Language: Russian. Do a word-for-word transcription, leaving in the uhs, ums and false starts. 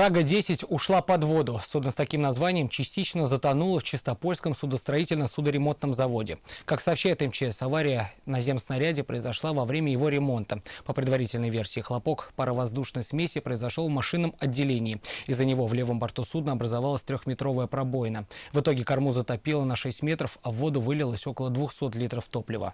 Прага десять ушла под воду. Судно с таким названием частично затонуло в Чистопольском судостроительно-судоремонтном заводе. Как сообщает МЧС, авария на земснаряде произошла во время его ремонта. По предварительной версии, хлопок паровоздушной смеси произошел в машинном отделении. Из-за него в левом борту судна образовалась трехметровая пробоина. В итоге корму затопило на шесть метров, а в воду вылилось около двухсот литров топлива.